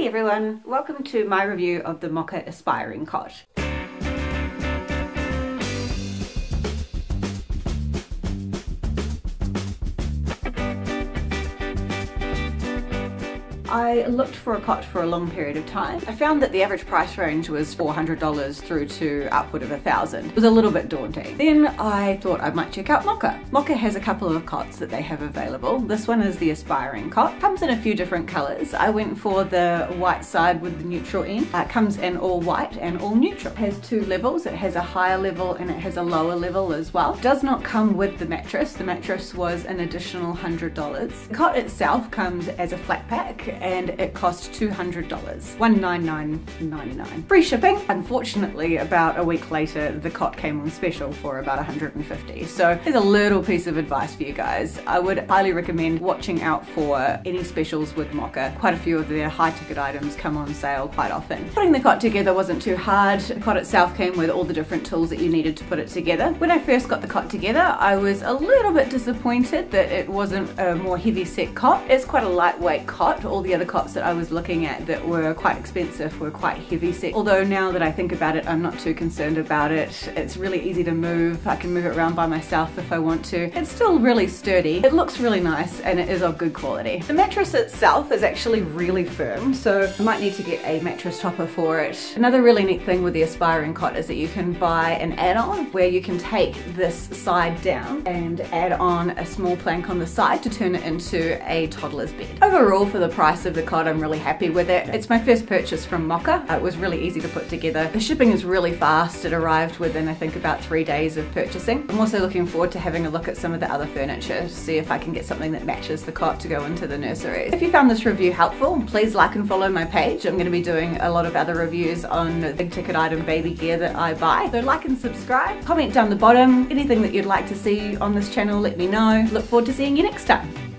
Hey everyone, welcome to my review of the Mocka Aspiring cot. I looked for a cot for a long period of time. I found that the average price range was $400 through to upward of $1,000. It was a little bit daunting. Then I thought I might check out Mocka. Mocka has a couple of cots that they have available. This one is the Aspiring cot. Comes in a few different colors. I went for the white side with the neutral end. It comes in all white and all neutral. It has two levels. It has a higher level and it has a lower level as well. It does not come with the mattress. The mattress was an additional $100. The cot itself comes as a flat pack, and it cost $200, $199.99. Free shipping. Unfortunately, about a week later, the cot came on special for about $150. So here's a little piece of advice for you guys. I would highly recommend watching out for any specials with Mocka. Quite a few of their high ticket items come on sale quite often. Putting the cot together wasn't too hard. The cot itself came with all the different tools that you needed to put it together. When I first got the cot together, I was a little bit disappointed that it wasn't a more heavy set cot. It's quite a lightweight cot. All the other cots that I was looking at that were quite expensive were quite heavy set. Although now that I think about it, I'm not too concerned about it. It's really easy to move. I can move it around by myself if I want to. It's still really sturdy. It looks really nice and it is of good quality. The mattress itself is actually really firm, so I might need to get a mattress topper for it. Another really neat thing with the Aspiring cot is that you can buy an add-on where you can take this side down and add on a small plank on the side to turn it into a toddler's bed. Overall, for the price of the cot, I'm really happy with it. It's my first purchase from Mocka. It was really easy to put together. The shipping is really fast. It arrived within, I think, about 3 days of purchasing. I'm also looking forward to having a look at some of the other furniture to see if I can get something that matches the cot to go into the nursery. If you found this review helpful, please like and follow my page. I'm going to be doing a lot of other reviews on big ticket item baby gear that I buy. So like and subscribe. Comment down the bottom. Anything that you'd like to see on this channel, let me know. Look forward to seeing you next time.